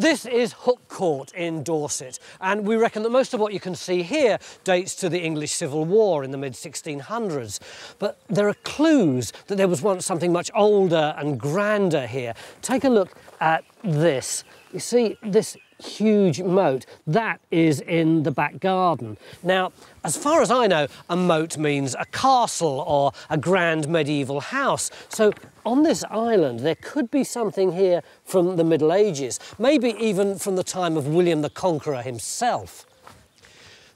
This is Hooke Court in Dorset, and we reckon that most of what you can see here dates to the English Civil War in the mid-1600s. But there are clues that there was once something much older and grander here. Take a look at this. You see this huge moat? That is in the back garden. Now, as far as I know, a moat means a castle or a grand medieval house. So on this island, there could be something here from the Middle Ages, maybe even from the time of William the Conqueror himself.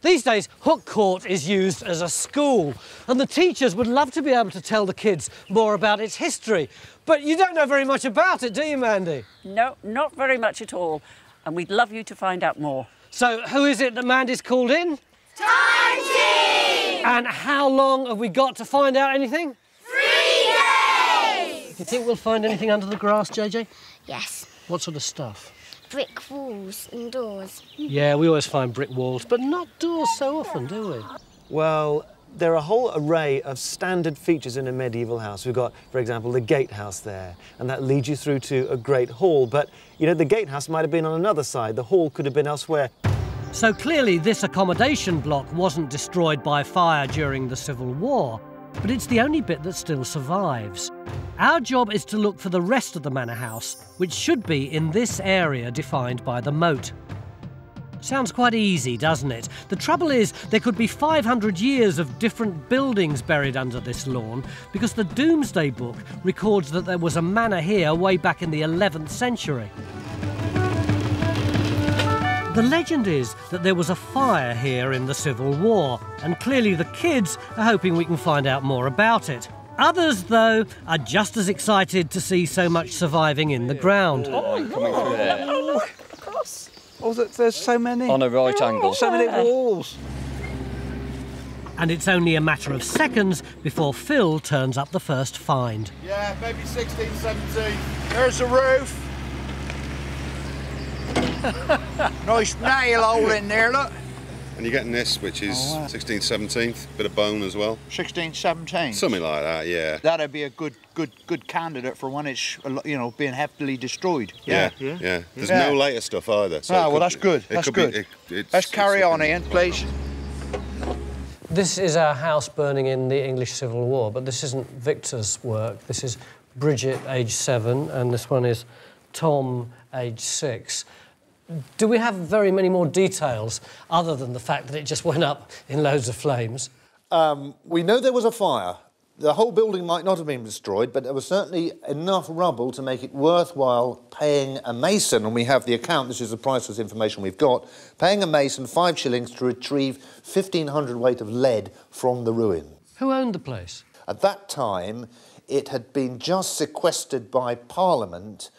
These days, Hooke Court is used as a school, and the teachers would love to be able to tell the kids more about its history. But you don't know very much about it, do you, Mandy? No, not very much at all. And we'd love you to find out more. So who is it that Mandy's called in? Time Team! And how long have we got to find out anything? 3 days! You think we'll find anything under the grass, JJ? Yes. What sort of stuff? Brick walls and doors. Yeah, we always find brick walls, but not doors so often, do we? Well, there are a whole array of standard features in a medieval house. We've got, for example, the gatehouse there, and that leads you through to a great hall. But, you know, the gatehouse might have been on another side. The hall could have been elsewhere. So clearly this accommodation block wasn't destroyed by fire during the Civil War, but it's the only bit that still survives. Our job is to look for the rest of the manor house, which should be in this area defined by the moat. Sounds quite easy, doesn't it? The trouble is, there could be 500 years of different buildings buried under this lawn, because the Domesday Book records that there was a manor here way back in the 11th century. The legend is that there was a fire here in the Civil War, and clearly the kids are hoping we can find out more about it. Others, though, are just as excited to see so much surviving in the ground. Oh, my God. Oh, there's so many. On a right angle. So many walls. And it's only a matter of seconds before Phil turns up the first find. Yeah, maybe 16, 17. There's the roof. Nice nail hole in there, look. And you're getting this, which is 16th, 17th, bit of bone as well. 16th, 17th? Something like that, yeah. That'd be a good candidate for when it's, you know, being heavily destroyed. Yeah, yeah. There's no later stuff either. So well, that's good. That's good. Let's carry on, Ian, please. This is our house burning in the English Civil War, but this isn't Victor's work. This is Bridget, age 7, and this one is Tom, age 6. Do we have very many more details other than the fact that it just went up in loads of flames? We know there was a fire. The whole building might not have been destroyed, but there was certainly enough rubble to make it worthwhile paying a mason, and we have the account, this is the priceless information we've got, paying a mason 5 shillings to retrieve 1,500 weight of lead from the ruin. Who owned the place? At that time, it had been just sequestered by Parliament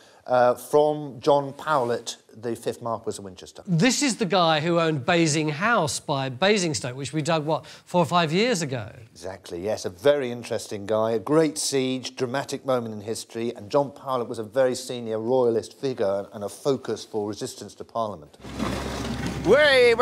from John Paulet, the 5th Marquess of Winchester. This is the guy who owned Basing House by Basingstoke, which we dug, what, 4 or 5 years ago? Exactly, yes, a very interesting guy, a great siege, dramatic moment in history, and John Paulet was a very senior royalist figure and a focus for resistance to Parliament. Wait.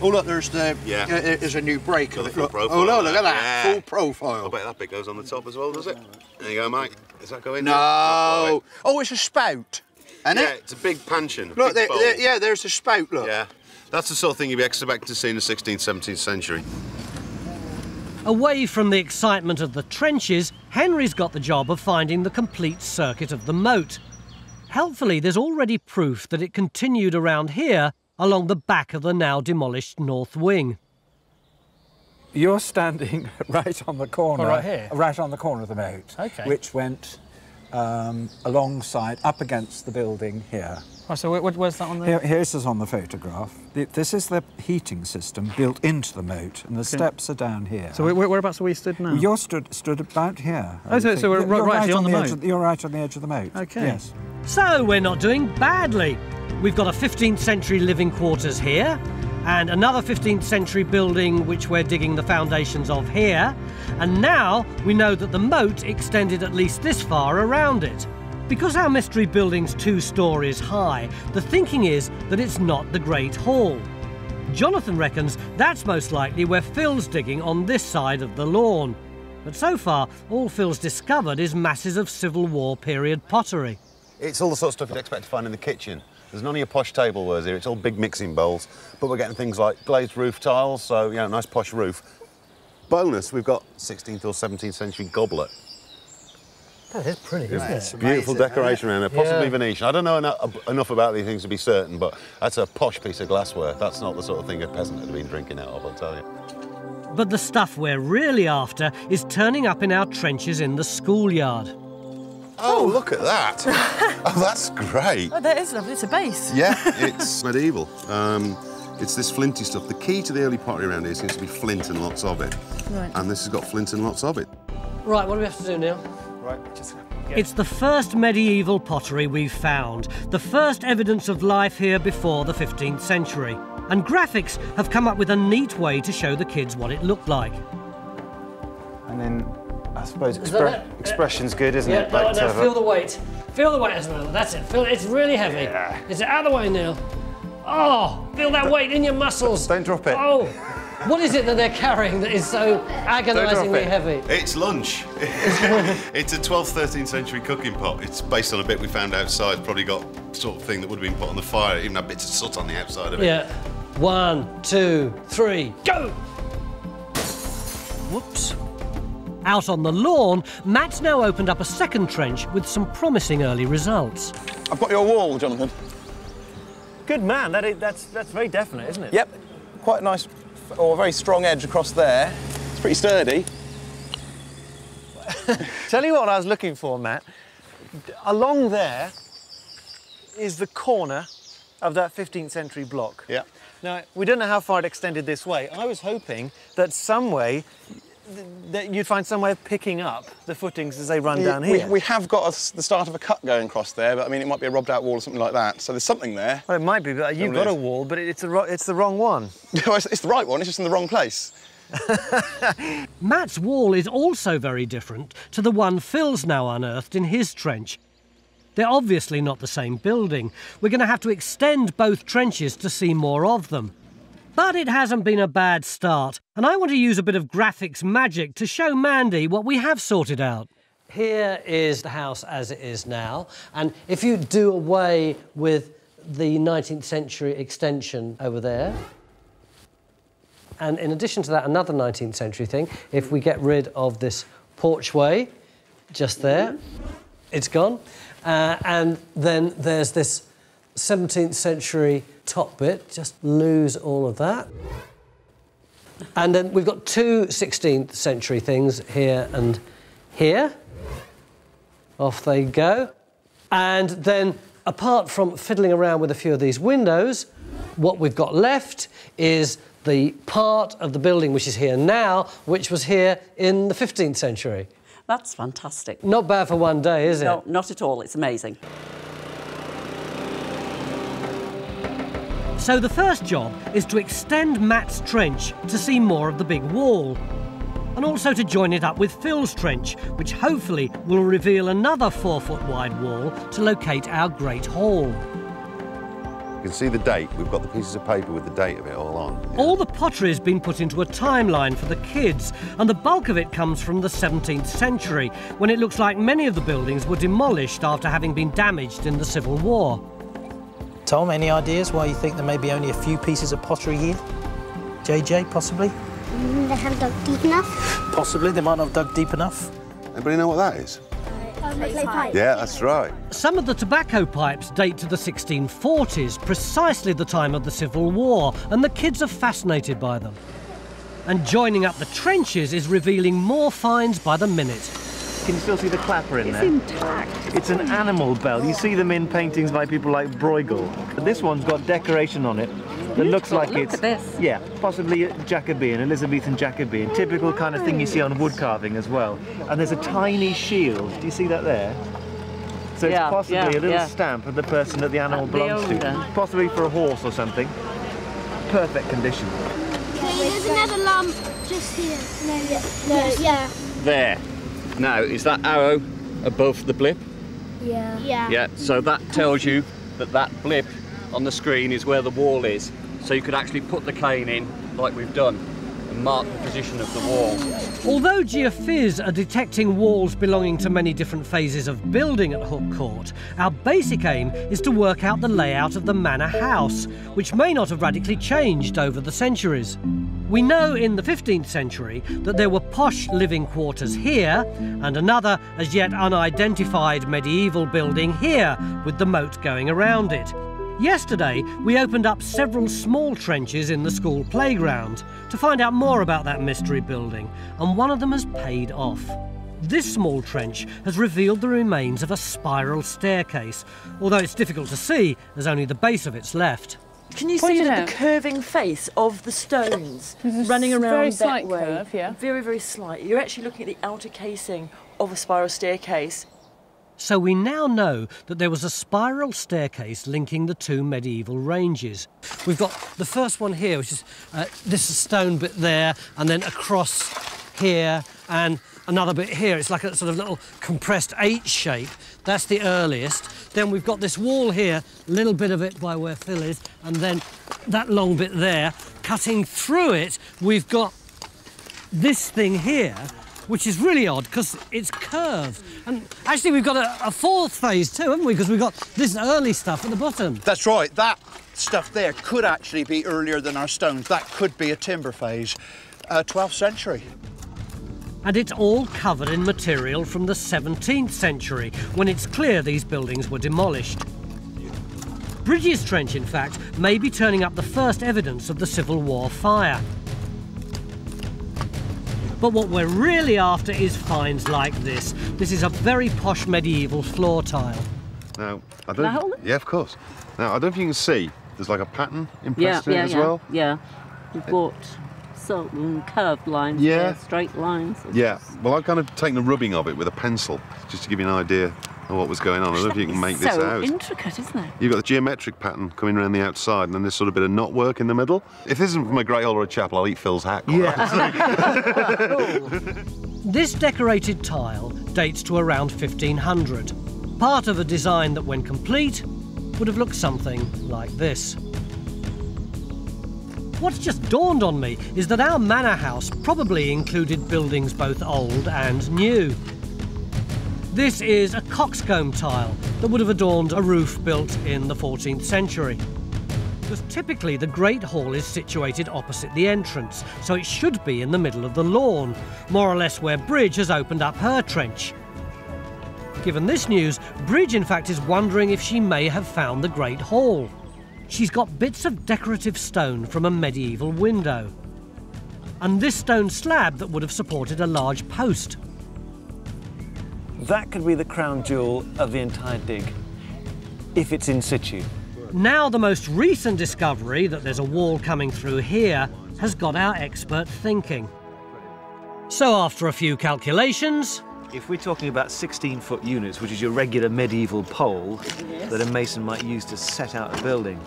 Oh, look, there's the... Yeah. There's a new break. Look, full profile. Oh, no, look at that. Yeah. Full profile. I bet that bit goes on the top as well, does it? There you go, Mike. Does that go in? No. Oh, it's a spout, isn't it? Yeah, it's a big panchion. Look, there's a spout, look. Yeah. That's the sort of thing you'd be expecting to see in the 16th, 17th century. Away from the excitement of the trenches, Henry's got the job of finding the complete circuit of the moat. Helpfully, there's already proof that it continued around here along the back of the now-demolished north wing. You're standing right on the corner... Oh, right here? Right on the corner of the moat, which went alongside, up against the building here. Oh, so where's that on the... Here's this on the photograph. This is the heating system built into the moat, and the steps are down here. So whereabouts are we stood now? You're stood about here. Oh, so we're right on the moat? You're right on the edge of the moat, yes. So we're not doing badly. We've got a 15th century living quarters here, and another 15th century building which we're digging the foundations of here, and now we know that the moat extended at least this far around it. Because our mystery building's 2 stories high, the thinking is that it's not the Great Hall. Jonathan reckons that's most likely where Phil's digging on this side of the lawn. But so far, all Phil's discovered is masses of Civil War period pottery. It's all the sort of stuff you'd expect to find in the kitchen. There's none of your posh tablewares here, it's all big mixing bowls. But we're getting things like glazed roof tiles, so, you know, nice posh roof. Bonus, we've got 16th or 17th century goblet. That is pretty, isn't it? It's beautiful decoration around there, possibly Venetian. I don't know enough about these things to be certain, but that's a posh piece of glassware. That's not the sort of thing a peasant had been drinking out of, I'll tell you. But the stuff we're really after is turning up in our trenches in the schoolyard. Oh, look at that. Oh, that's great. Oh, that is lovely. It's a base. Yeah, it's medieval. It's this flinty stuff. The key to the early pottery around here seems to be flint and lots of it. Right. And this has got flint and lots of it. Right, what do we have to do now? Right, just... It's the first medieval pottery we've found, the first evidence of life here before the 15th century. And graphics have come up with a neat way to show the kids what it looked like. And then... I suppose expression's good, isn't it? Yeah, no, feel the weight. Feel the weight, Esmeralda. That's it. Feel it. It's really heavy. Yeah. Is it out of the way, Neil? Oh, feel that weight in your muscles. Don't drop it. Oh, what is it that they're carrying that is so agonisingly heavy? It's lunch. It's a 12th, 13th century cooking pot. It's based on a bit we found outside. Probably got sort of thing that would have been put on the fire. Even had bits of soot on the outside of it. Yeah. 1, 2, 3, go. Whoops. Out on the lawn, Matt's now opened up a second trench with some promising early results. I've got your wall, Jonathan. Good man, that's very definite, isn't it? Yep, quite a nice, or a very strong edge across there. It's pretty sturdy. Tell you what I was looking for, Matt. Along there is the corner of that 15th century block. Yeah. Now, we don't know how far it extended this way. I was hoping that some way that you'd find some way of picking up the footings as they run down here. We have got the start of a cut going across there, but I mean, it might be a robbed out wall or something like that. So there's something there. Well, it might be, but you've got a wall, but it's the wrong one. No, it's the right one, it's just in the wrong place. Matt's wall is also very different to the one Phil's now unearthed in his trench. They're obviously not the same building. We're going to have to extend both trenches to see more of them. But it hasn't been a bad start, and I want to use a bit of graphics magic to show Mandy what we have sorted out. Here is the house as it is now, and if you do away with the 19th century extension over there, and in addition to that, another 19th century thing, if we get rid of this porchway just there, it's gone, and then there's this 17th century top bit, just lose all of that. And then we've got two 16th century things here and here. Off they go. And then, apart from fiddling around with a few of these windows, what we've got left is the part of the building which is here now, which was here in the 15th century. That's fantastic. Not bad for one day, is it? No, not at all. It's amazing. So the first job is to extend Matt's trench to see more of the big wall, and also to join it up with Phil's trench, which hopefully will reveal another 4 foot wide wall to locate our great hall. You can see the date. We've got the pieces of paper with the date of it all on. Yeah. All the pottery's been put into a timeline for the kids, and the bulk of it comes from the 17th century, when it looks like many of the buildings were demolished after having been damaged in the Civil War. Tom, any ideas why you think there may be only a few pieces of pottery here? JJ, possibly? They haven't dug deep enough. Possibly, they might not have dug deep enough. Anybody know what that is? Clay pipe. Yeah, that's right. Some of the tobacco pipes date to the 1640s, precisely the time of the Civil War, and the kids are fascinated by them. And joining up the trenches is revealing more finds by the minute. Can you still see the clapper in there? It's intact. It's an animal bell. You see them in paintings by people like Bruegel. This one's got decoration on it that looks like it's... Look at this. Yeah, possibly Jacobean, Elizabethan Jacobean. Typical kind of thing you see on wood carving as well. And there's a tiny shield. Do you see that there? So it's possibly a little stamp of the person that the animal belongs to. Possibly for a horse or something. Perfect condition. There's another lump just here. No, yeah. There. Now, is that arrow above the blip? Yeah. Yeah, so that tells you that that blip on the screen is where the wall is, so you could actually put the cane in like we've done. and marked the position of the wall. Although geophysics are detecting walls belonging to many different phases of building at Hooke Court, our basic aim is to work out the layout of the manor house, which may not have radically changed over the centuries. We know in the 15th century that there were posh living quarters here and another as yet unidentified medieval building here with the moat going around it. Yesterday, we opened up several small trenches in the school playground to find out more about that mystery building, and one of them has paid off. This small trench has revealed the remains of a spiral staircase, although it's difficult to see as only the base of it's left. Can you see the curving face of the stones running around that way? Very slight curve, yeah. Very, very slight. You're actually looking at the outer casing of a spiral staircase. So we now know that there was a spiral staircase linking the two medieval ranges. We've got the first one here, which is this stone bit there, and then across here, and another bit here. It's like a sort of little compressed H shape. That's the earliest. Then we've got this wall here, a little bit of it by where Phil is, and then that long bit there. Cutting through it, we've got this thing here, which is really odd because it's curved. And actually we've got a fourth phase too, haven't we? Because we've got this early stuff at the bottom. That's right. That stuff there could actually be earlier than our stones. That could be a timber phase, 12th century. And it's all covered in material from the 17th century, when it's clear these buildings were demolished. Bridges Trench, in fact, may be turning up the first evidence of the Civil War fire. But what we're really after is finds like this. This is a very posh medieval floor tile. Now, I don't... Now? Yeah, of course. Now, I don't know if you can see, there's like a pattern impressed in it as well. Yeah, you've got certain curved lines, straight lines. Yeah, well, I've kind of taken a rubbing of it with a pencil, just to give you an idea of what was going on. I don't know if you can make this out. It's so intricate, isn't it? You've got the geometric pattern coming around the outside, and then this sort of bit of knot work in the middle. If this isn't from a great hole or a chapel, I'll eat Phil's hat. Yeah. This decorated tile dates to around 1500, part of a design that, when complete, would have looked something like this. What's just dawned on me is that our manor house probably included buildings both old and new. This is a coxcomb tile that would have adorned a roof built in the 14th century. Because typically the Great Hall is situated opposite the entrance, so it should be in the middle of the lawn, more or less where Bridge has opened up her trench. Given this news, Bridge in fact is wondering if she may have found the Great Hall. She's got bits of decorative stone from a medieval window, and this stone slab that would have supported a large post. That could be the crown jewel of the entire dig, if it's in situ. Now the most recent discovery, that there's a wall coming through here, has got our expert thinking. So after a few calculations... If we're talking about 16-foot units, which is your regular medieval pole that a mason might use to set out a building,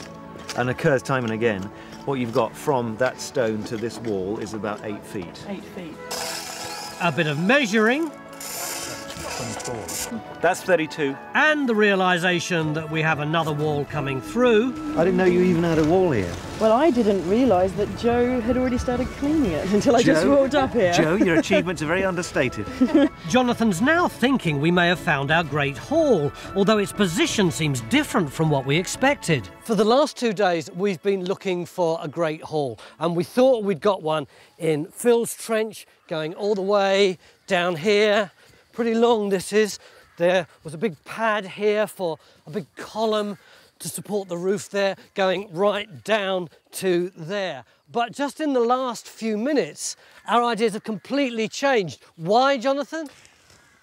and occurs time and again, what you've got from that stone to this wall is about 8 feet. 8 feet. A bit of measuring. That's 32. And the realisation that we have another wall coming through. I didn't know you even had a wall here. Well, I didn't realise that Joe had already started cleaning it until I just walked up here. Joe, your achievements are very understated. Jonathan's now thinking we may have found our Great Hall, although its position seems different from what we expected. For the last 2 days, we've been looking for a Great Hall, and we thought we'd got one in Phil's trench, going all the way down here. Pretty long this is. There was a big pad here for a big column to support the roof there, going right down to there. But just in the last few minutes, our ideas have completely changed. Why, Jonathan?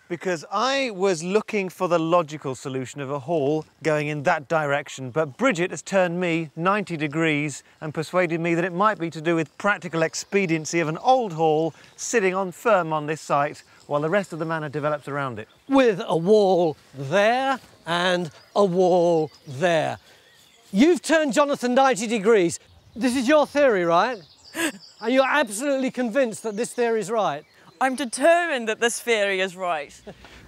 Because I was looking for the logical solution of a hall going in that direction, but Bridget has turned me 90 degrees and persuaded me that it might be to do with practical expediency of an old hall sitting on firm on this site while the rest of the manor develops around it. With a wall there and a wall there. You've turned Jonathan 90 degrees. This is your theory, right? And you're absolutely convinced that this theory is right? I'm determined that this theory is right.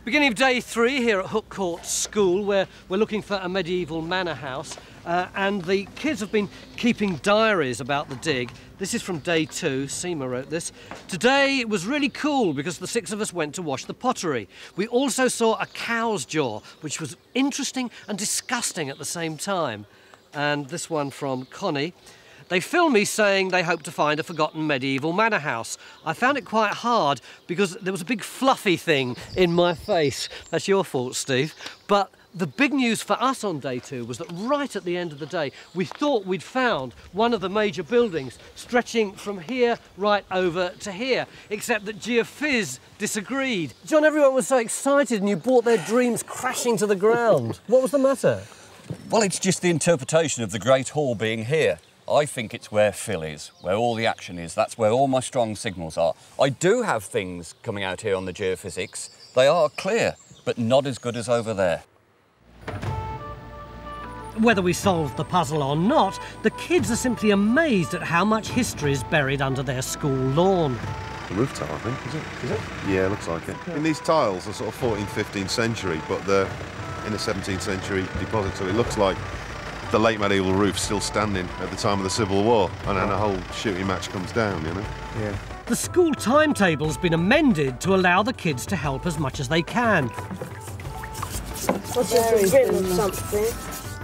Beginning of day 3 here at Hooke Court School, where we're looking for a medieval manor house. and the kids have been keeping diaries about the dig. This is from day two. Seema wrote this. Today it was really cool because the six of us went to wash the pottery. We also saw a cow's jaw, which was interesting and disgusting at the same time. And this one from Connie. They film me saying they hope to find a forgotten medieval manor house. I found it quite hard because there was a big fluffy thing in my face. That's your fault, Steve. But the big news for us on day two was that right at the end of the day, we thought we'd found one of the major buildings stretching from here right over to here, except that Geophys disagreed. John, everyone was so excited and you brought their dreams crashing to the ground. What was the matter? Well, it's just the interpretation of the Great Hall being here. I think it's where Phil is, where all the action is. That's where all my strong signals are. I do have things coming out here on the geophysics. They are clear, but not as good as over there. Whether we solved the puzzle or not, the kids are simply amazed at how much history is buried under their school lawn. The roof tile, I think, is it? Is it? Yeah, looks like it. Yeah. I mean, these tiles are sort of 14th, 15th century, but they're in a 17th century deposit, so it looks like the late medieval roof still standing at the time of the Civil War, and then a whole shooting match comes down, you know? Yeah. The school timetable's been amended to allow the kids to help as much as they can. What's something?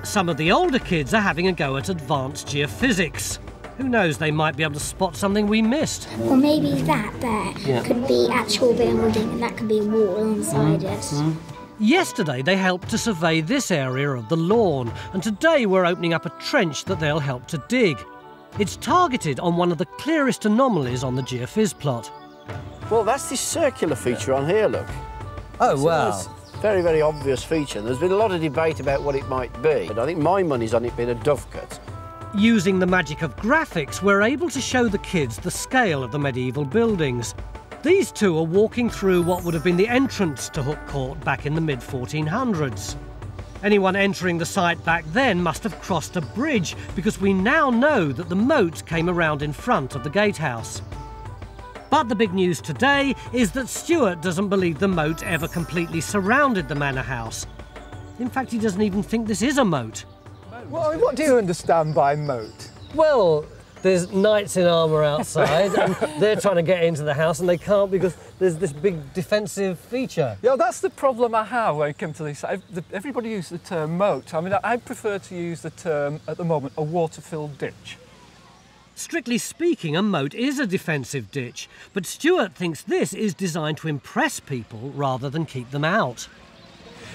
Some of the older kids are having a go at advanced geophysics. Who knows, they might be able to spot something we missed. Well, maybe that there could be actual building, and that could be a wall inside it. Yesterday, they helped to survey this area of the lawn, and today we're opening up a trench that they'll help to dig. It's targeted on one of the clearest anomalies on the Geophys plot. Well, that's this circular feature on here, look. Oh, wow. Very, very obvious feature. There's been a lot of debate about what it might be, but I think my money's on it being a dovecote. Using the magic of graphics, we're able to show the kids the scale of the medieval buildings. These two are walking through what would have been the entrance to Hooke Court back in the mid-1400s. Anyone entering the site back then must have crossed a bridge, because we now know that the moat came around in front of the gatehouse. But the big news today is that Stuart doesn't believe the moat ever completely surrounded the manor house. In fact, he doesn't even think this is a moat. Well, I mean, what do you understand by moat? Well, there's knights in armour outside, and they're trying to get into the house, and they can't because there's this big defensive feature. Yeah, that's the problem I have when it comes to this. Everybody uses the term moat. I mean, I prefer to use the term, at the moment, a water-filled ditch. Strictly speaking, a moat is a defensive ditch, but Stuart thinks this is designed to impress people rather than keep them out.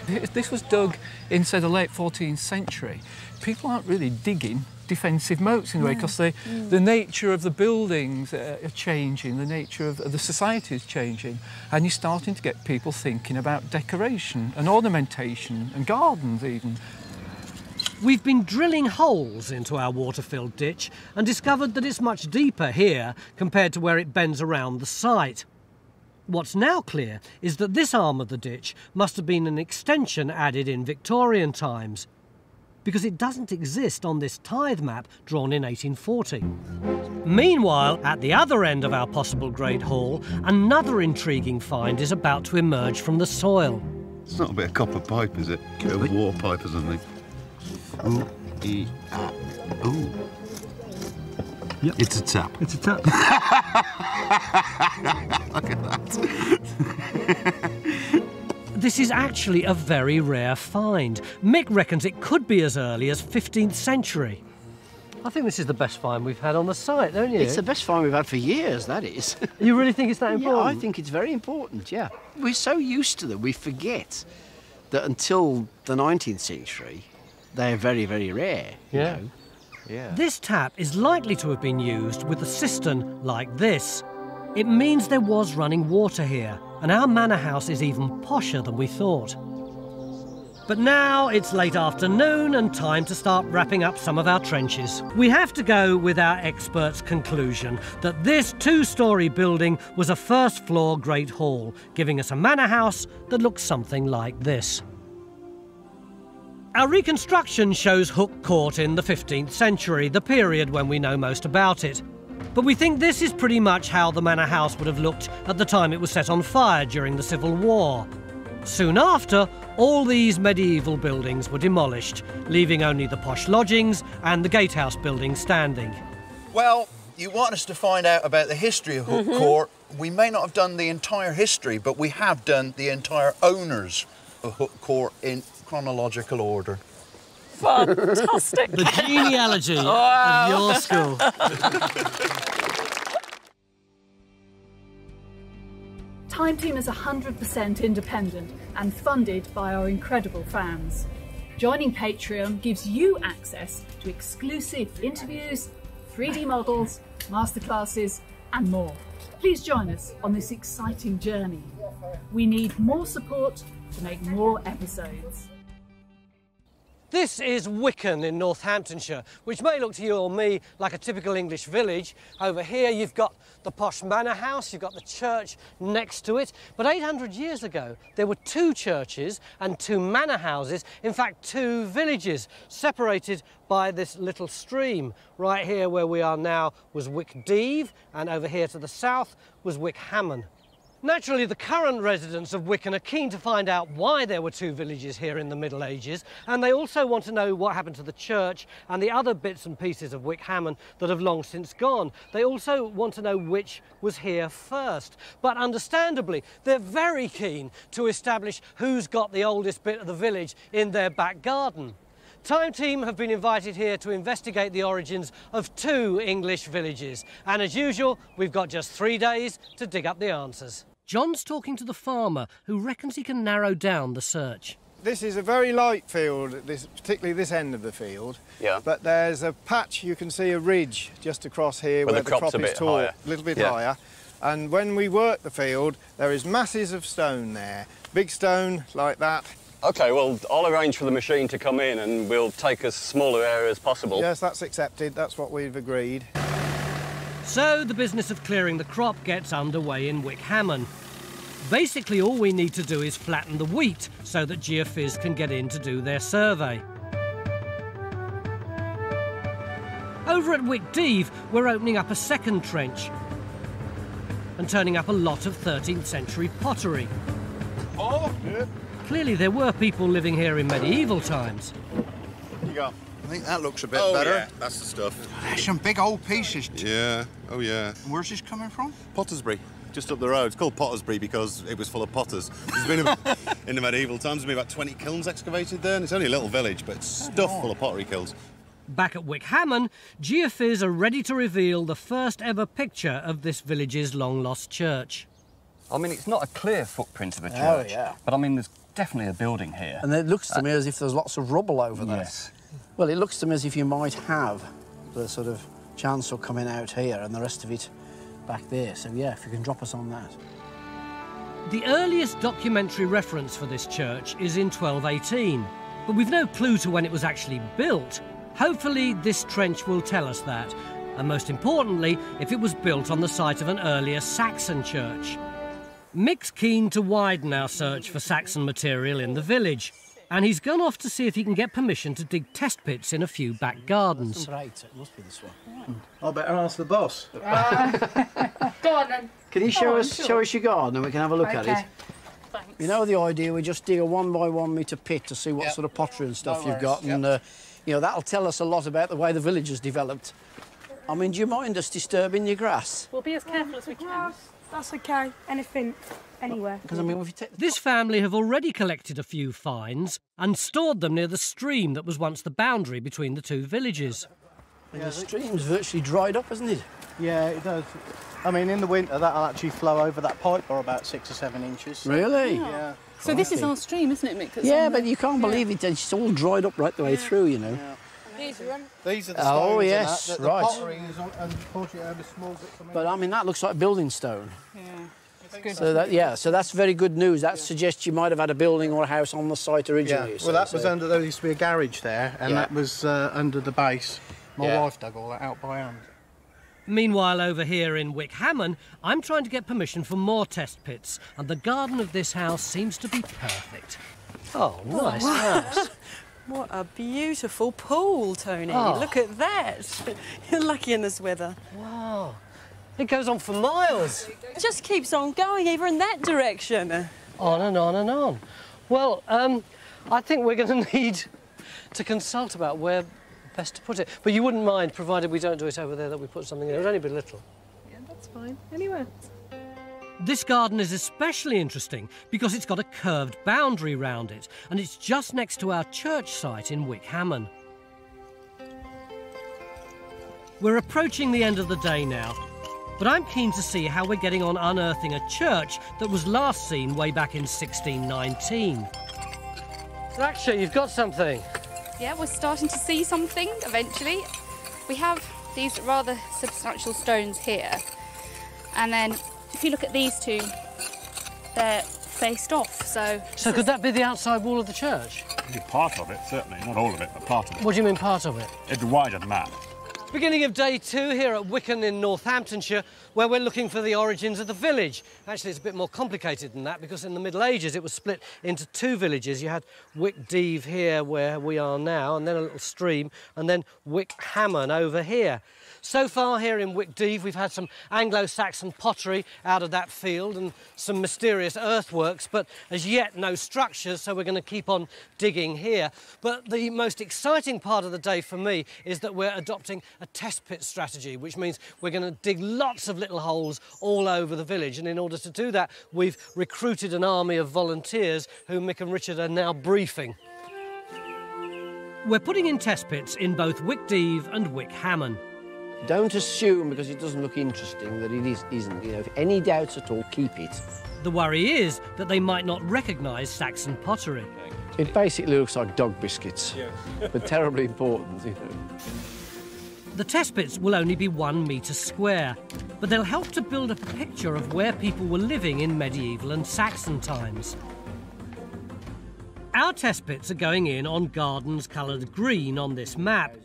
This was dug in, say, the late 14th century. People aren't really digging defensive moats in a way, because the nature of the buildings are changing, the nature of the society is changing, and you're starting to get people thinking about decoration and ornamentation and gardens even. We've been drilling holes into our water-filled ditch and discovered that it's much deeper here compared to where it bends around the site. What's now clear is that this arm of the ditch must have been an extension added in Victorian times, because it doesn't exist on this tithe map drawn in 1840. Meanwhile, at the other end of our possible Great Hall, another intriguing find is about to emerge from the soil. It's not a bit of copper pipe, is it? A war pipe or something. Ooh, e, ah, ooh. Yep. It's a tap. It's a tap. Look at that. This is actually a very rare find. Mick reckons it could be as early as 15th century. I think this is the best find we've had on the site, don't you? It's the best find we've had for years, that is. You really think it's that important? Yeah, I think it's very important, yeah. We're so used to them, we forget that until the 19th century, they're very, very rare. Yeah. You know? Yeah. This tap is likely to have been used with a cistern like this. It means there was running water here, and our manor house is even posher than we thought. But now it's late afternoon and time to start wrapping up some of our trenches. We have to go with our expert's conclusion that this two-storey building was a first-floor Great Hall, giving us a manor house that looks something like this. Our reconstruction shows Hooke Court in the 15th century, the period when we know most about it. But we think this is pretty much how the manor house would have looked at the time it was set on fire during the Civil War. Soon after, all these medieval buildings were demolished, leaving only the posh lodgings and the gatehouse building standing. Well, you want us to find out about the history of Hooke Court. We may not have done the entire history, but we have done the entire owners of Hooke Court in chronological order. Fantastic! The genealogy of your school. Time Team is 100% independent and funded by our incredible fans. Joining Patreon gives you access to exclusive interviews, 3D models, masterclasses and more. Please join us on this exciting journey. We need more support to make more episodes. This is Wicken in Northamptonshire, which may look to you or me like a typical English village. Over here you've got the posh manor house, you've got the church next to it. But 800 years ago, there were two churches and two manor houses, in fact, two villages, separated by this little stream. Right here where we are now was Wick Deave, and over here to the south was Wick Hamon. Naturally, the current residents of Wicken are keen to find out why there were two villages here in the Middle Ages, and they also want to know what happened to the church and the other bits and pieces of Wick Hamon that have long since gone. They also want to know which was here first. But understandably, they're very keen to establish who's got the oldest bit of the village in their back garden. Time Team have been invited here to investigate the origins of two English villages. And as usual, we've got just 3 days to dig up the answers. John's talking to the farmer, who reckons he can narrow down the search. This is a very light field, particularly this end of the field. Yeah. But there's a patch, you can see a ridge just across here where the crop is tall, a little bit higher. And when we work the field, there is masses of stone there. Big stone like that. OK, well, I'll arrange for the machine to come in and we'll take as small an area as possible. Yes, that's accepted. That's what we've agreed. So the business of clearing the crop gets underway in Wick Hamon. Basically, all we need to do is flatten the wheat so that geophys can get in to do their survey. Over at Wick Deave, we're opening up a second trench and turning up a lot of 13th century pottery. Oh, yeah. Clearly, there were people living here in medieval times. You go. I think that looks a bit better. Yeah, that's the stuff. There's some big old pieces. Yeah, oh yeah. And where's this coming from? Pottersbury, just up the road. It's called Pottersbury because it was full of potters. There's been in the medieval times, there's been about 20 kilns excavated there, and it's only a little village, but it's full of pottery kilns. Back at Wick Hamon, geophys are ready to reveal the first ever picture of this village's long-lost church. I mean, it's not a clear footprint of a church, but I mean, there's definitely a building here. And it looks to me as if there's lots of rubble over there. Yes. Well, it looks to me as if you might have the sort of chancel coming out here and the rest of it back there. So, yeah, if you can drop us on that. The earliest documentary reference for this church is in 1218, but we've no clue to when it was actually built. Hopefully, this trench will tell us that, and most importantly, if it was built on the site of an earlier Saxon church. Mick's keen to widen our search for Saxon material in the village, and he's gone off to see if he can get permission to dig test pits in a few back gardens. Right, it must be this one. I better ask the boss. Go on then. Can you show us your garden and we can have a look at it? Thanks. You know the idea, we just dig a 1 by 1 metre pit to see what sort of pottery and stuff you've got, and you know that'll tell us a lot about the way the village has developed. I mean, do you mind us disturbing your grass? We'll be as careful as we can. That's OK. Anything, anywhere. Because I mean, if you take this family have already collected a few finds and stored them near the stream that was once the boundary between the two villages. And the stream's virtually dried up, isn't it? Yeah, it does. I mean, in the winter, that'll actually flow over that pipe for about 6 or 7 inches. Really? Yeah. So this is our stream, isn't it, Mick? Yeah, but you can't believe it. It's all dried up right the way through, you know. Yeah. These are the stones. Oh, yes, and that, right. The pottery is on, and unfortunately only small bits of it. But I mean, that looks like building stone. Yeah. It's good. So that, yeah, so that's very good news. That suggests you might have had a building or a house on the site originally. Yeah. Well, that was under, there used to be a garage there, and that was under the base. My wife dug all that out by hand. Meanwhile, over here in Wick Hamon, I'm trying to get permission for more test pits, and the garden of this house seems to be perfect. Oh, nice house. What a beautiful pool, Tony. Oh. Look at that. You're lucky in this weather. Wow. It goes on for miles. It just keeps on going, even in that direction. on and on and on. Well, I think we're going to need to consult about where best to put it. But you wouldn't mind, provided we don't do it over there, that we put something in. It would only be little. Yeah, that's fine. Anywhere. This garden is especially interesting because it's got a curved boundary round it, and it's just next to our church site in Wick Hamon. We're approaching the end of the day now, but I'm keen to see how we're getting on unearthing a church that was last seen way back in 1619. Raksha, you've got something. Yeah, we're starting to see something eventually. We have these rather substantial stones here, and then if you look at these two, they're faced off, so... So could that be the outside wall of the church? Part of it, certainly. Not all of it, but part of it. What do you mean part of it? It's wider than that. Beginning of day two here at Wicken in Northamptonshire, where we're looking for the origins of the village. Actually, it's a bit more complicated than that, because in the Middle Ages it was split into two villages. You had Wick Deave here, where we are now, and then a little stream, and then Wick Hamon over here. So far here in Wick Deave, we've had some Anglo-Saxon pottery out of that field and some mysterious earthworks, but as yet no structures, so we're going to keep on digging here. But the most exciting part of the day for me is that we're adopting a test pit strategy, which means we're going to dig lots of little holes all over the village. And in order to do that, we've recruited an army of volunteers who Mick and Richard are now briefing. We're putting in test pits in both Wick Deave and Wick Hamon. Don't assume, because it doesn't look interesting, that it isn't. You know, if any doubts at all, keep it. The worry is that they might not recognise Saxon pottery. It basically looks like dog biscuits, yeah. But terribly important, you know. The test pits will only be 1 metre square, but they'll help to build a picture of where people were living in medieval and Saxon times. Our test pits are going in on gardens coloured green on this map.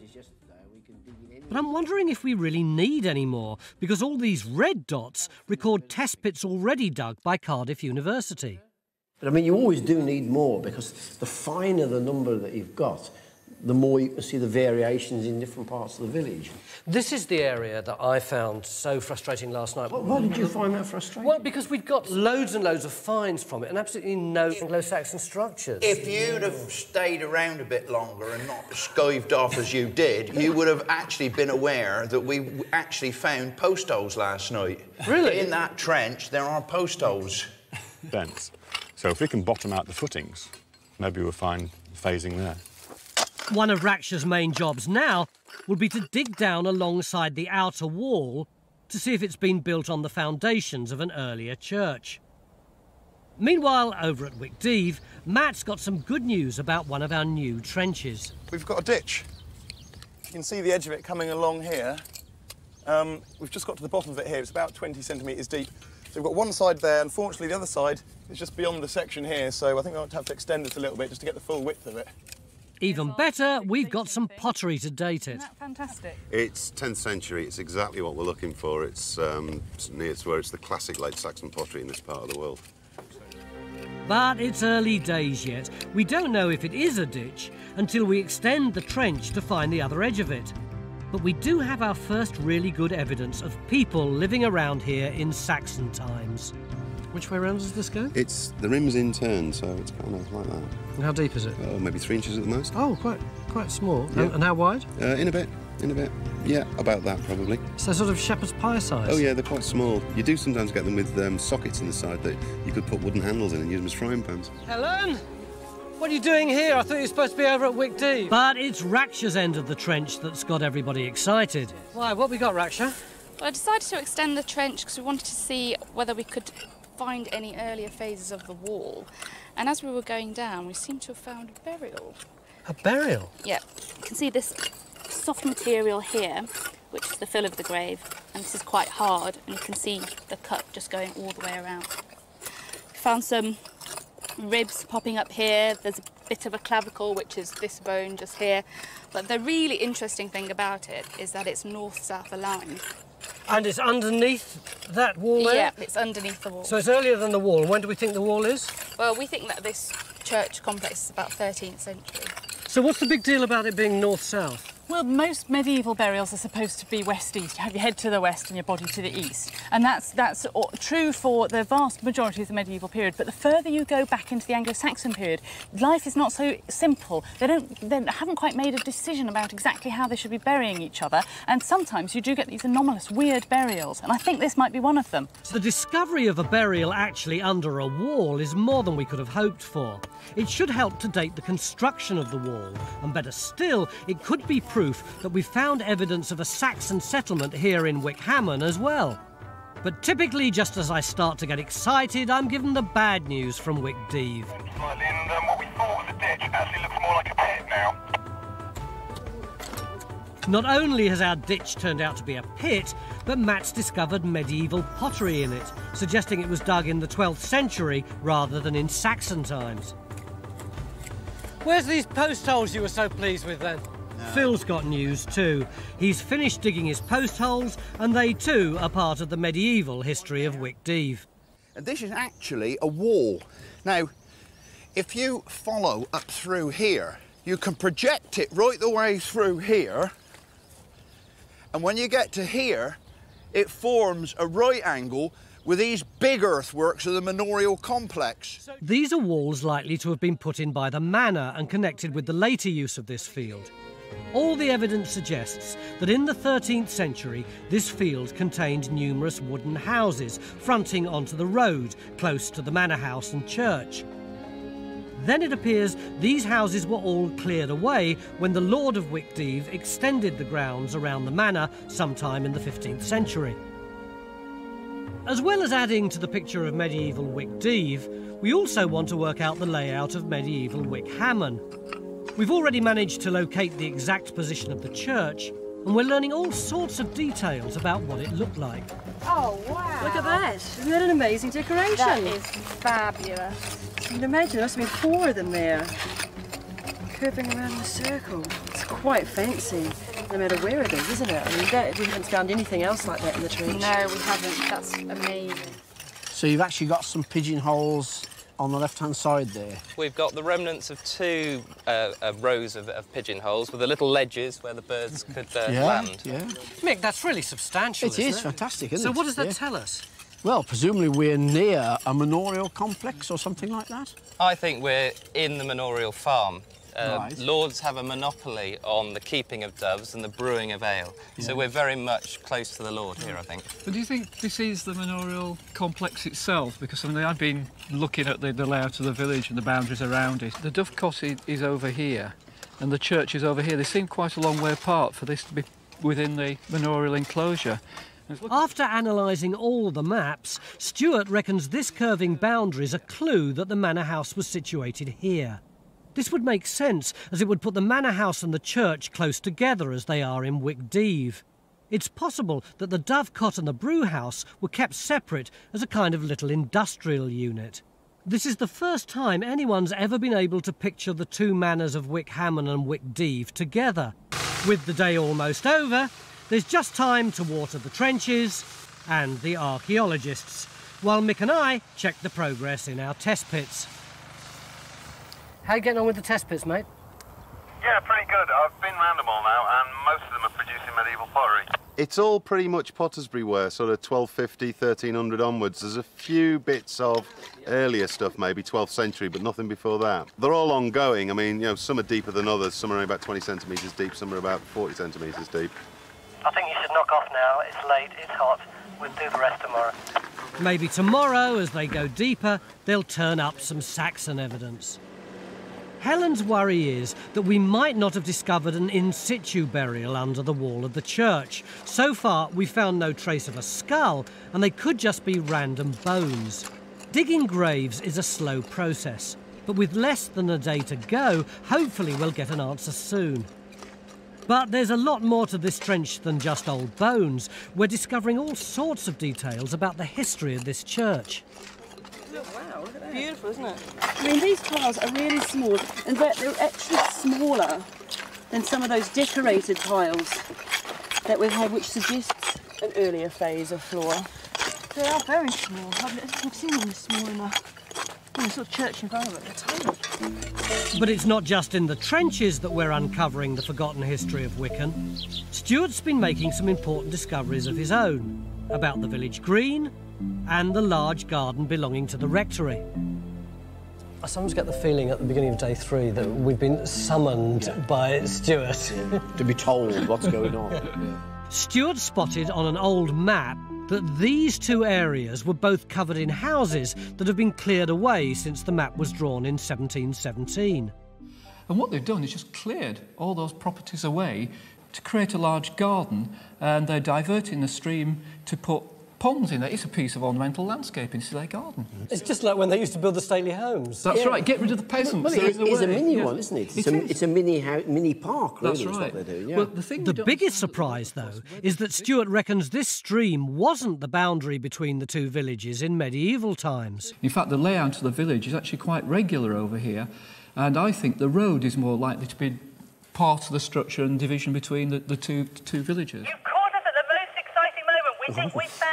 But I'm wondering if we really need any more, because all these red dots record test pits already dug by Cardiff University. But I mean, you always do need more, because the finer the number that you've got, the more you can see the variations in different parts of the village. This is the area that I found so frustrating last night. Well, why did you find that frustrating? Well, because we'd got loads and loads of finds from it and absolutely no Anglo-Saxon structures. If you'd have stayed around a bit longer and not skived off as you did, you would have actually been aware that we actually found post holes last night. Really? In that trench, there are post holes. Dense. So if we can bottom out the footings, maybe we'll find phasing there. One of Raksha's main jobs now will be to dig down alongside the outer wall to see if it's been built on the foundations of an earlier church. Meanwhile, over at Wick Deave, Matt's got some good news about one of our new trenches. We've got a ditch. You can see the edge of it coming along here. We've just got to the bottom of it here. It's about 20 centimetres deep. So we've got one side there. Unfortunately, the other side is just beyond the section here, so I think I'll have to extend this a little bit just to get the full width of it. Even better, we've got some pottery to date it. Isn't that fantastic? It's 10th century. It's exactly what we're looking for. It's where it's the classic late Saxon pottery in this part of the world. But it's early days yet. We don't know if it is a ditch until we extend the trench to find the other edge of it. But we do have our first really good evidence of people living around here in Saxon times. Which way round does this go? The rim's in turn, so it's kind of like that. And how deep is it? Oh, maybe 3 inches at the most. Oh, quite small. Yeah. And how wide? In a bit. Yeah, about that probably. So sort of shepherd's pie size? Oh yeah, they're quite small. You do sometimes get them with sockets in the side that you could put wooden handles in and use them as frying pans. Helen! What are you doing here? I thought you were supposed to be over at Wick Deave. But it's Raksha's end of the trench that's got everybody excited. Why, what have we got, Raksha? Well, I decided to extend the trench because we wanted to see whether we could find any earlier phases of the wall, and as we were going down we seem to have found a burial. A burial? Yeah, you can see this soft material here, which is the fill of the grave, and this is quite hard, and you can see the cut just going all the way around. We found some ribs popping up here. There's a bit of a clavicle, which is this bone just here, but the really interesting thing about it is that it's north-south aligned. And it's underneath that wall there? Yeah, it's underneath the wall. So it's earlier than the wall. When do we think the wall is? Well, we think that this church complex is about 13th century. So what's the big deal about it being north-south? Well, most medieval burials are supposed to be west-east. You have your head to the west and your body to the east. And that's true for the vast majority of the medieval period. But the further you go back into the Anglo-Saxon period, life is not so simple. They haven't quite made a decision about exactly how they should be burying each other. And sometimes you do get these anomalous, weird burials. And I think this might be one of them. The discovery of a burial actually under a wall is more than we could have hoped for. It should help to date the construction of the wall. And better still, it could be proof that we found evidence of a Saxon settlement here in Wick Hamon as well. But typically, just as I start to get excited, I'm given the bad news from Wick Deave. Right, and what we thought was a ditch actually looks more like a pit now. Not only has our ditch turned out to be a pit, but Matt's discovered medieval pottery in it, suggesting it was dug in the 12th century rather than in Saxon times. Where's these post holes you were so pleased with then? Phil's got news too. He's finished digging his post holes, and they too are part of the medieval history of Wick Deave. This is actually a wall. Now, if you follow up through here, you can project it right the way through here, and when you get to here, it forms a right angle with these big earthworks of the manorial complex. These are walls likely to have been put in by the manor and connected with the later use of this field. All the evidence suggests that in the 13th century, this field contained numerous wooden houses fronting onto the road, close to the manor house and church. Then it appears these houses were all cleared away when the Lord of Wick Deave extended the grounds around the manor sometime in the 15th century. As well as adding to the picture of medieval Wick Deave, we also want to work out the layout of medieval Wick Hamon. We've already managed to locate the exact position of the church, and we're learning all sorts of details about what it looked like. Oh, wow! Look at that! Isn't that an amazing decoration? That is fabulous. You can imagine there must have been four of them there, curving around in a circle. It's quite fancy, no matter where it is, isn't it? I mean, we haven't found anything else like that in the trench. No, we haven't. That's amazing. So you've actually got some pigeonholes on the left-hand side there. We've got the remnants of two rows of pigeonholes with the little ledges where the birds could land. Yeah. Mick, that's really substantial. It is fantastic, isn't it? So what does that tell us? Well, presumably we're near a manorial complex or something like that? I think we're in the manorial farm. Right. Lords have a monopoly on the keeping of doves and the brewing of ale, so we're very much close to the Lord here, I think. But do you think this is the manorial complex itself? Because I mean, I've been looking at the layout of the village and the boundaries around it. The dove cot is over here, and the church is over here. They seem quite a long way apart for this to be within the manorial enclosure. After analysing all the maps, Stuart reckons this curving boundary is a clue that the manor house was situated here. This would make sense, as it would put the manor house and the church close together as they are in Wick Deave. It's possible that the dove cot and the brew house were kept separate as a kind of little industrial unit. This is the first time anyone's ever been able to picture the two manors of Wick Hamon and Wick Deave together. With the day almost over, there's just time to water the trenches and the archaeologists, while Mick and I check the progress in our test pits. How are you getting on with the test pits, mate? Yeah, pretty good. I've been round them all now, and most of them are producing medieval pottery. It's all pretty much Pottersbury ware, sort of 1250, 1300 onwards. There's a few bits of earlier stuff, maybe 12th century, but nothing before that. They're all ongoing. I mean, you know, some are deeper than others. Some are about 20 centimetres deep, some are about 40 centimetres deep. I think you should knock off now. It's late, it's hot. We'll do the rest tomorrow. Maybe tomorrow, as they go deeper, they'll turn up some Saxon evidence. Helen's worry is that we might not have discovered an in situ burial under the wall of the church. So far, we found no trace of a skull, and they could just be random bones. Digging graves is a slow process, but with less than a day to go, hopefully we'll get an answer soon. But there's a lot more to this trench than just old bones. We're discovering all sorts of details about the history of this church. Wow, look at that. Beautiful, isn't it? I mean, these tiles are really small, and they're actually smaller than some of those decorated tiles that we've had, which suggests an earlier phase of flora. They are very small. I've never seen them small enough. nice little church environment at the time. But it's not just in the trenches that we're uncovering the forgotten history of Wicken. Stuart's been making some important discoveries of his own about the village green and the large garden belonging to the rectory. I sometimes get the feeling at the beginning of day 3 that we've been summoned by Stuart. Yeah. To be told what's going on. Yeah. Stuart spotted on an old map that these two areas were both covered in houses that have been cleared away since the map was drawn in 1717. And what they've done is just cleared all those properties away to create a large garden, and they're diverting the stream to put ponds in there. It's a piece of ornamental landscape in their garden. It's just like when they used to build the stately homes. That's right, get rid of the peasants. Well, it's a mini one, isn't it? It's a mini park, really. That's right. What they're doing, yeah. Well, the biggest surprise, though, is that Stuart reckons this stream wasn't the boundary between the two villages in medieval times. In fact, the layout of the village is actually quite regular over here, and I think the road is more likely to be part of the structure and division between the two villages. You've caught us at the most exciting moment. We think we've found...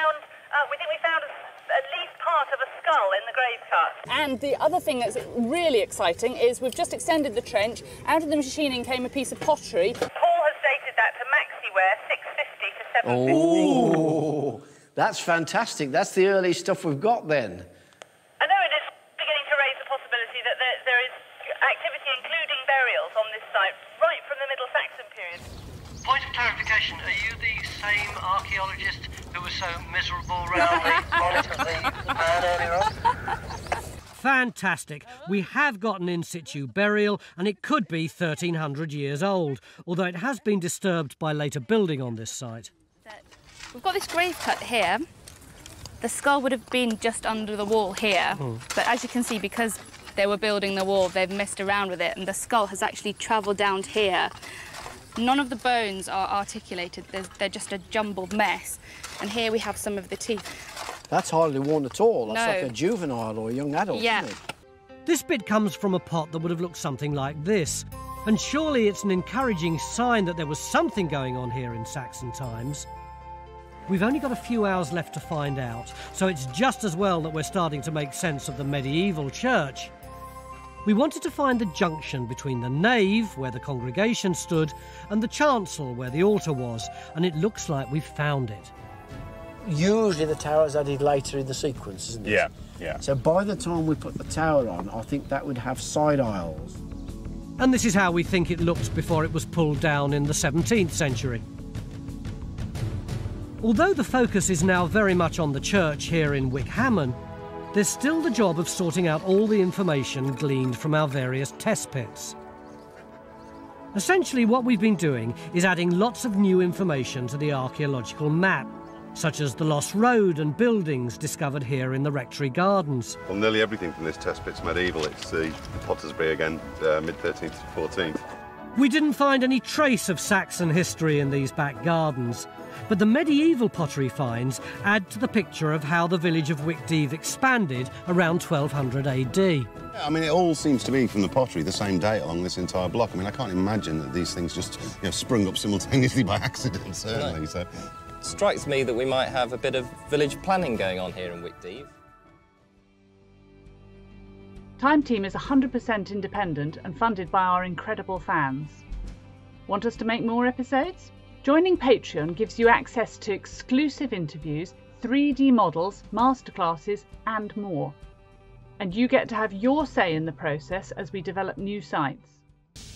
in the grave cart. And the other thing that's really exciting is we've just extended the trench. Out of the machining came a piece of pottery. Paul has dated that to Maxey ware, 650 to 750. Oh, that's fantastic. That's the early stuff we've got then. I know, it is beginning to raise the possibility that there is activity, including burials, on this site right from the Middle Saxon period. Point of clarification, are you the same archaeologist who was so miserable round the bonnet of the man earlier on? Fantastic. We have got an in-situ burial, and it could be 1,300 years old, although it has been disturbed by later building on this site. We've got this grave cut here. The skull would have been just under the wall here, but as you can see, because they were building the wall, they've messed around with it, and the skull has actually travelled down to here. None of the bones are articulated, they're just a jumbled mess. And here we have some of the teeth. That's hardly worn at all, that's like a juvenile or a young adult, isn't it? This bit comes from a pot that would have looked something like this. And surely it's an encouraging sign that there was something going on here in Saxon times. We've only got a few hours left to find out, so it's just as well that we're starting to make sense of the medieval church. We wanted to find the junction between the nave, where the congregation stood, and the chancel, where the altar was, and it looks like we've found it. Usually the tower is added later in the sequence, isn't it? Yeah, yeah. So by the time we put the tower on, I think that would have side aisles. And this is how we think it looked before it was pulled down in the 17th century. Although the focus is now very much on the church here in Wick Hamon, there's still the job of sorting out all the information gleaned from our various test pits. Essentially, what we've been doing is adding lots of new information to the archaeological map, such as the lost road and buildings discovered here in the rectory gardens. Well, nearly everything from this test pit's medieval. It's the Pottersbury again, mid-13th to 14th. We didn't find any trace of Saxon history in these back gardens, but the medieval pottery finds add to the picture of how the village of Wick Deave expanded around 1200 AD. Yeah, I mean, it all seems to be from the pottery the same date along this entire block. I mean, I can't imagine that these things just sprung up simultaneously by accident, certainly. No. So. Strikes me that we might have a bit of village planning going on here in Wick Deave. Time Team is 100% independent and funded by our incredible fans. Want us to make more episodes? Joining Patreon gives you access to exclusive interviews, 3D models, masterclasses and more. And you get to have your say in the process as we develop new sites.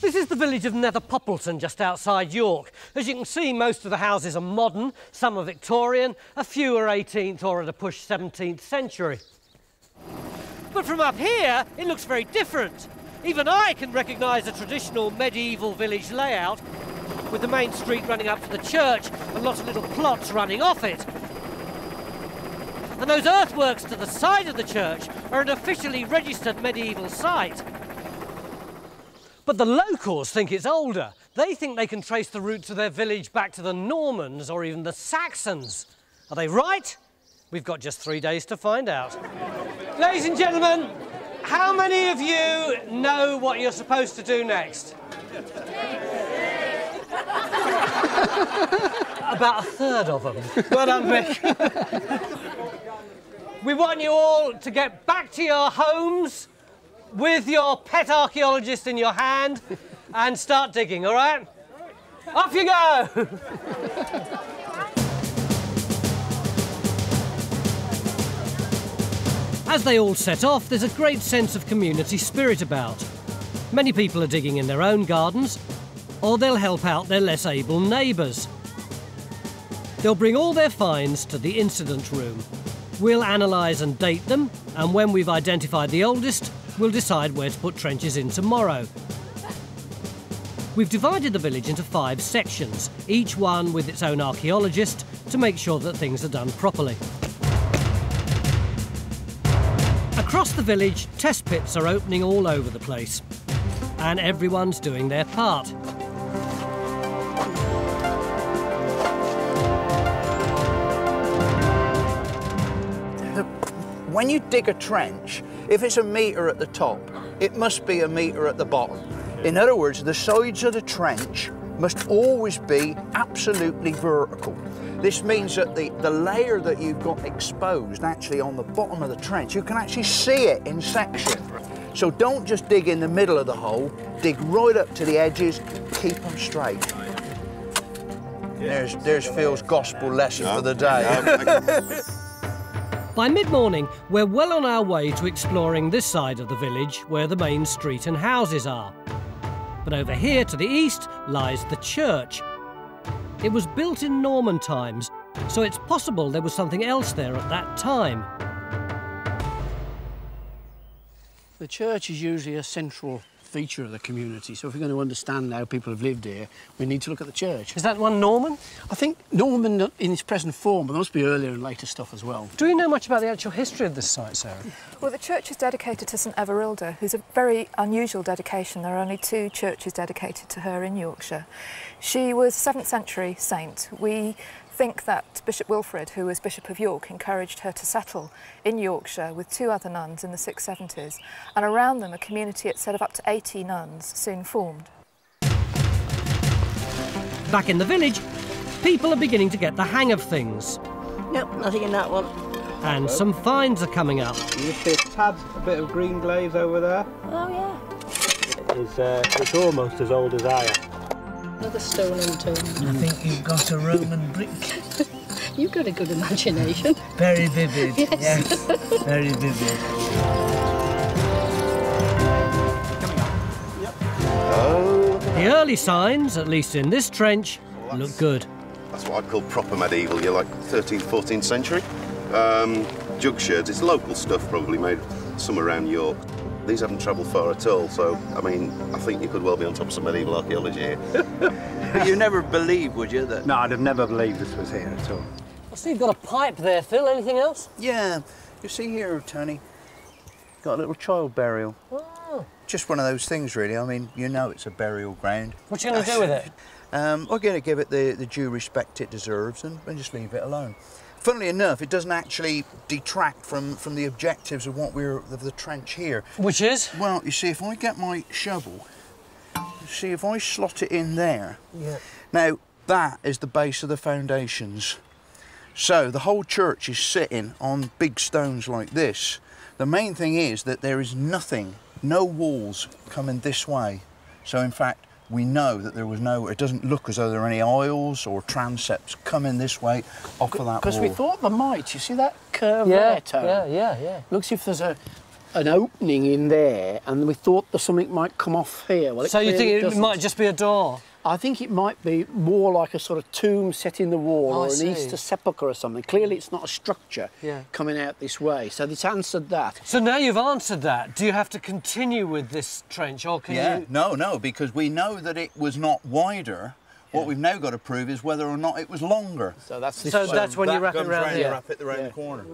This is the village of Nether Poppleton, just outside York. As you can see, most of the houses are modern, some are Victorian, a few are 18th or at a push 17th century. But from up here, it looks very different. Even I can recognise a traditional medieval village layout, with the main street running up to the church and lots of little plots running off it. And those earthworks to the side of the church are an officially registered medieval site. But the locals think it's older. They think they can trace the roots of their village back to the Normans or even the Saxons. Are they right? We've got just 3 days to find out. Ladies and gentlemen, how many of you know what you're supposed to do next? About a third of them. Well done, Mick. We want you all to get back to your homes with your pet archaeologist in your hand and start digging, all right? Off you go! As they all set off, there's a great sense of community spirit about. Many people are digging in their own gardens, or they'll help out their less able neighbours. They'll bring all their finds to the incident room. We'll analyse and date them, and when we've identified the oldest, we'll decide where to put trenches in tomorrow. We've divided the village into 5 sections, each one with its own archaeologist, to make sure that things are done properly. Across the village, test pits are opening all over the place, and everyone's doing their part. When you dig a trench, if it's a metre at the top, it must be a metre at the bottom. In other words, the sides of the trench must always be absolutely vertical. This means that the layer that you've got exposed actually on the bottom of the trench, you can actually see it in section. So don't just dig in the middle of the hole, dig right up to the edges, keep them straight. There's Phil's gospel lesson for the day. By mid-morning, we're well on our way to exploring this side of the village where the main street and houses are. But over here to the east lies the church. It was built in Norman times, so it's possible there was something else there at that time. The church is usually a central feature of the community, so if we're going to understand how people have lived here, we need to look at the church. Is that one Norman? I think Norman in its present form, but there must be earlier and later stuff as well. Do you know much about the actual history of this site, Sarah? Well, the church is dedicated to St. Everilda, who's a very unusual dedication. There are only 2 churches dedicated to her in Yorkshire. She was a 7th century saint. We think that Bishop Wilfrid, who was Bishop of York, encouraged her to settle in Yorkshire with 2 other nuns in the 670s, and around them a community of up to 80 nuns soon formed. Back in the village, people are beginning to get the hang of things. Nope, nothing in that one. And hello. Some finds are coming up. You see a tab, a bit of green glaze over there. Oh, yeah. It's almost as old as I am. Another stolen tomb. I think you've got a Roman brick. You've got a good imagination. Very vivid, yes. Yes. Very vivid. Coming up. Yep. Oh. The early signs, at least in this trench, look good. That's what I'd call proper medieval. You're like 13th, 14th century. Jug shirts, it's local stuff probably made somewhere around York. These haven't travelled far at all, so, I mean, I think you could well be on top of some medieval archaeology here. But you never believed, would you? That... No, I'd have never believed this was here at all. I see you've got a pipe there, Phil. Anything else? Yeah. You see here, Tony, got a little child burial. Oh. Just one of those things, really. I mean, you know it's a burial ground. What are you going to do with it? We're going to give it the due respect it deserves and just leave it alone. Funnily enough, it doesn't actually detract from the objectives of what we're of the trench here. Which is? Well, you see, if I get my shovel, you see, if I slot it in there, yeah. Now that is the base of the foundations. So the whole church is sitting on big stones like this. The main thing is that there is nothing, no walls coming this way. So in fact, we know that there was no, it doesn't look as though there are any aisles or transepts coming this way off of that wall. Because we thought there might, you see that curve there, Tony? Yeah. Looks if there's an opening in there and we thought that something might come off here. Well, so you think it might just be a door? I think it might be more like a sort of tomb set in the wall or an Easter sepulchre or something. Clearly it's not a structure coming out this way, so it's answered that. So now you've answered that, do you have to continue with this trench or can you...? No, because we know that it was not wider. What we've now got to prove is whether or not it was longer. So that's, that's when you wrap it around here. You wrap it around the corner.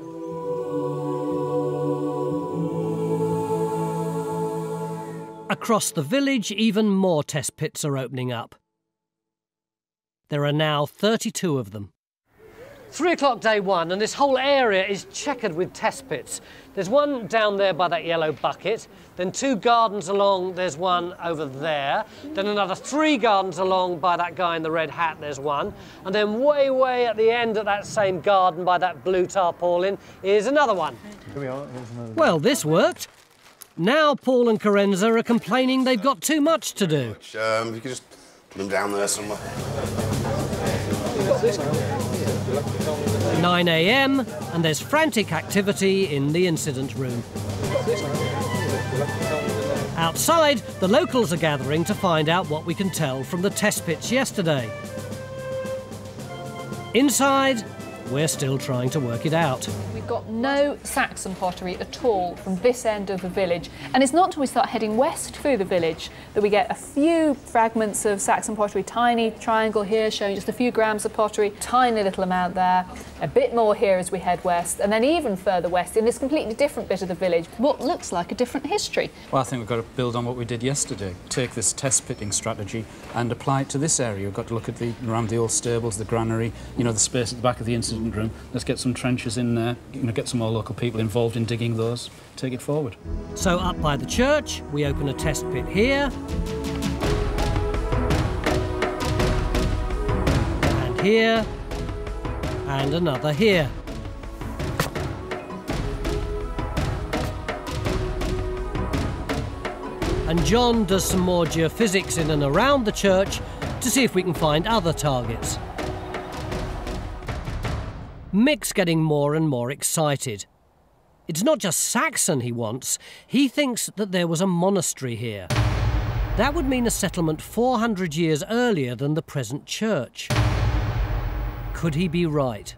Across the village, even more test pits are opening up. There are now 32 of them. 3 o'clock day one, and this whole area is checkered with test pits. There's one down there by that yellow bucket, then two gardens along, there's one over there, then another three gardens along by that guy in the red hat, there's one, and then way, way at the end of that same garden by that blue tarpaulin is another one. Here we are. Here's another one. Well, this worked. Now Paul and Carenza are complaining they've got too much to do. You could just put them down there somewhere. 9 a.m. and there's frantic activity in the incident room. Outside, the locals are gathering to find out what we can tell from the test pits yesterday. Inside, we're still trying to work it out. We've got no Saxon pottery at all from this end of the village, and it's not until we start heading west through the village that we get a few fragments of Saxon pottery, tiny triangle here showing just a few grams of pottery, tiny little amount there, a bit more here as we head west, and then even further west in this completely different bit of the village, what looks like a different history. Well, I think we've got to build on what we did yesterday, take this test pitting strategy and apply it to this area. We've got to look at around the old stables, the granary, you know, the space at the back of the incident room. Let's get some trenches in there, you know, get some more local people involved in digging those, take it forward. So up by the church, we open a test pit here and here and another here. And John does some more geophysics in and around the church to see if we can find other targets. Mick's getting more and more excited. It's not just Saxon he wants, he thinks that there was a monastery here. That would mean a settlement 400 years earlier than the present church. Could he be right?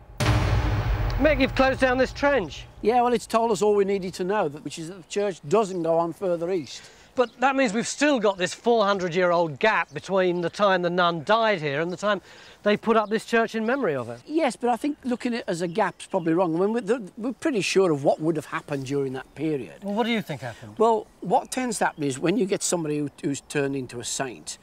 Mick, you've closed down this trench. Yeah, well, it's told us all we needed to know, which is that the church doesn't go on further east. But that means we've still got this 400-year-old gap between the time the nun died here and the time they put up this church in memory of her. Yes, but I think looking at it as a gap's probably wrong. I mean, we're pretty sure of what would have happened during that period. Well, what do you think happened? Well, what tends to happen is when you get somebody who's turned into a saint,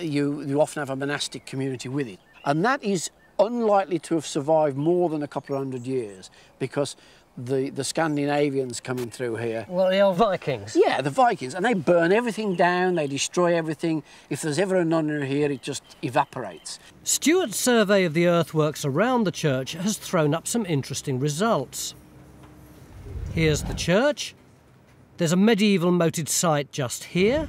you often have a monastic community with it. And that is unlikely to have survived more than a couple of hundred years because the Scandinavians coming through here. Well, the old Vikings? Yeah, the Vikings, and they burn everything down, they destroy everything. If there's ever a nun here, it just evaporates. Stuart's survey of the earthworks around the church has thrown up some interesting results. Here's the church. There's a medieval moated site just here.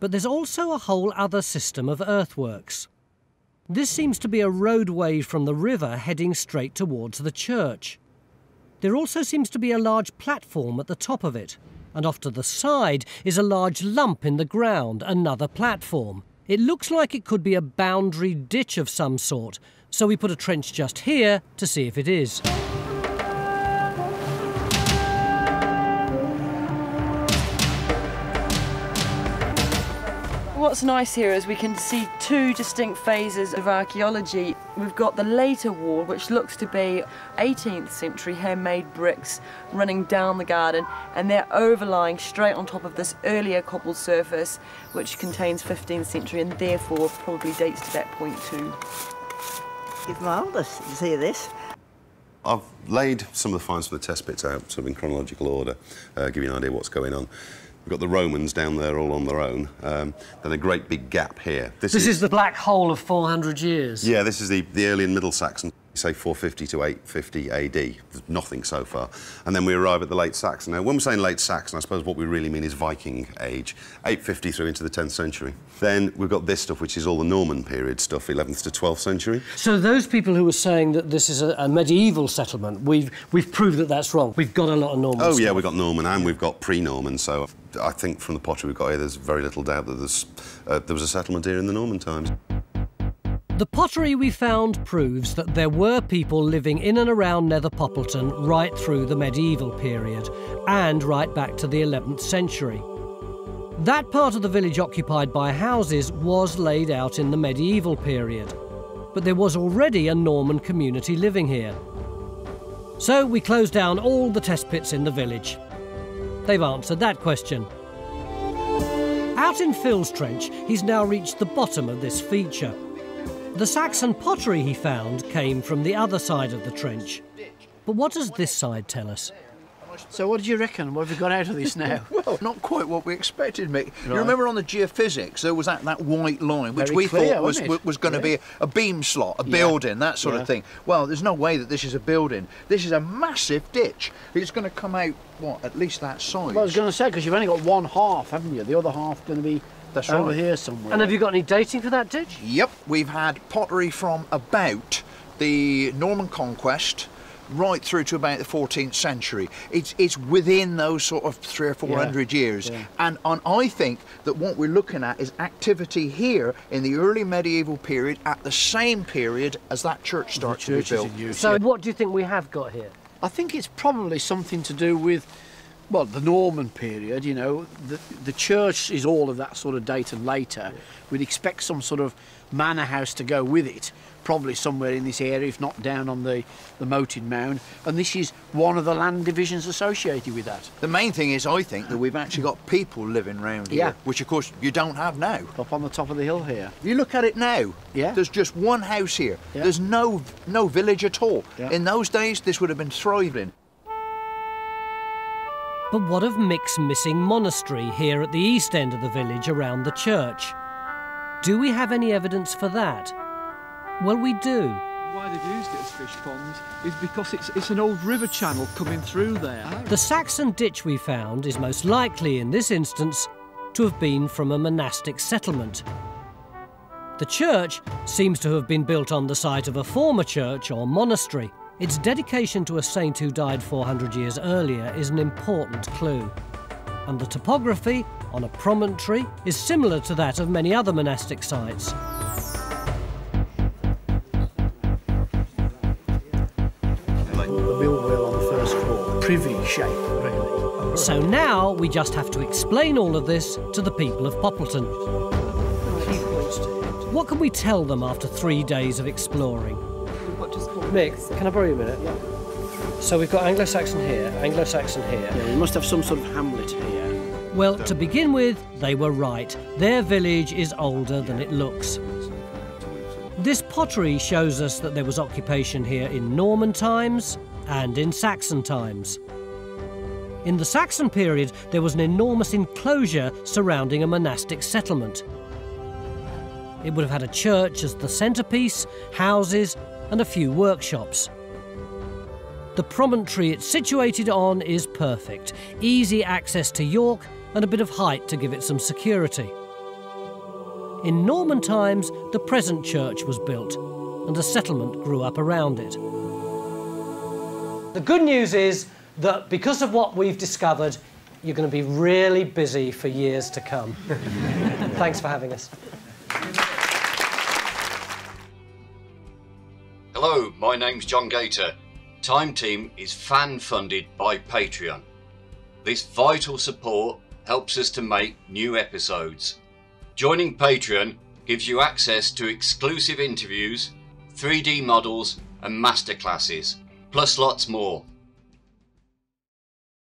But there's also a whole other system of earthworks. This seems to be a roadway from the river heading straight towards the church. There also seems to be a large platform at the top of it, and off to the side is a large lump in the ground, another platform. It looks like it could be a boundary ditch of some sort, so we put a trench just here to see if it is. What's nice here is we can see two distinct phases of archaeology. We've got the later wall, which looks to be 18th century handmade bricks running down the garden, and they're overlying straight on top of this earlier cobbled surface, which contains 15th century and therefore probably dates to that point too. Give my oldest to see this. I've laid some of the finds from the test pits out, sort of in chronological order, give you an idea what's going on. We've got the Romans down there all on their own, and a great big gap here. This is the black hole of 400 years. Yeah, this is the early and middle Saxon, say 450 to 850 AD. There's nothing so far. And then we arrive at the late Saxon. Now, when we're saying late Saxon, I suppose what we really mean is Viking age, 850 through into the 10th century. Then we've got this stuff, which is all the Norman period stuff, 11th to 12th century. So those people who were saying that this is a medieval settlement, we've proved that that's wrong. We've got a lot of Norman stuff. Yeah, we've got Norman and we've got pre-Norman, so I think from the pottery we've got here, there's very little doubt that there was a settlement here in the Norman times. The pottery we found proves that there were people living in and around Nether Poppleton right through the medieval period and right back to the 11th century. That part of the village occupied by houses was laid out in the medieval period, but there was already a Norman community living here. So we closed down all the test pits in the village. They've answered that question. Out in Phil's trench, he's now reached the bottom of this feature. The Saxon pottery he found came from the other side of the trench. But what does this side tell us? So what do you reckon? What have we got out of this now? Well, not quite what we expected, Mick. Right. You remember on the geophysics, there was that white line, which we thought was going to be a beam slot, a building, that sort of thing. Well, there's no way that this is a building. This is a massive ditch. It's going to come out, what, at least that size? Well, I was going to say, because you've only got one half, haven't you? The other half going to be... That's over here somewhere. And have you got any dating for that ditch? Yep, we've had pottery from about the Norman Conquest right through to about the 14th century. It's within those sort of 300 or 400 years. Yeah. And I think that what we're looking at is activity here in the early medieval period at the same period as that church starts to be built. So what do you think we have got here? I think it's probably something to do with, well, the Norman period, you know, the church is all of that sort of date and later. Yeah. We'd expect some sort of manor house to go with it, probably somewhere in this area, if not down on the Moated Mound, and this is one of the land divisions associated with that. The main thing is, I think, that we've actually got people living round here, which, of course, you don't have now. Up on the top of the hill here. You look at it now, there's just one house here. Yeah. There's no village at all. Yeah. In those days, this would have been thriving. But what of Mick's missing monastery here at the east end of the village around the church? Do we have any evidence for that? Well, we do. Why they've used it as fish ponds is because it's an old river channel coming through there. The Saxon ditch we found is most likely, in this instance, to have been from a monastic settlement. The church seems to have been built on the site of a former church or monastery. Its dedication to a saint who died 400 years earlier is an important clue. And the topography on a promontory is similar to that of many other monastic sites. The bill wheel on the first floor, privy shape, really. So now we just have to explain all of this to the people of Poppleton. What can we tell them after 3 days of exploring? Mick, can I borrow you a minute? Yeah. So we've got Anglo-Saxon here, Anglo-Saxon here. Yeah, we must have some sort of hamlet here. Well, to begin with, they were right. Their village is older than it looks. This pottery shows us that there was occupation here in Norman times and in Saxon times. In the Saxon period, there was an enormous enclosure surrounding a monastic settlement. It would have had a church as the centrepiece, houses, and a few workshops. The promontory it's situated on is perfect, easy access to York and a bit of height to give it some security. In Norman times, the present church was built and a settlement grew up around it. The good news is that because of what we've discovered, you're going to be really busy for years to come. Thanks for having us. Hello, my name's John Gator. Time Team is fan-funded by Patreon. This vital support helps us to make new episodes. Joining Patreon gives you access to exclusive interviews, 3D models and masterclasses, plus lots more.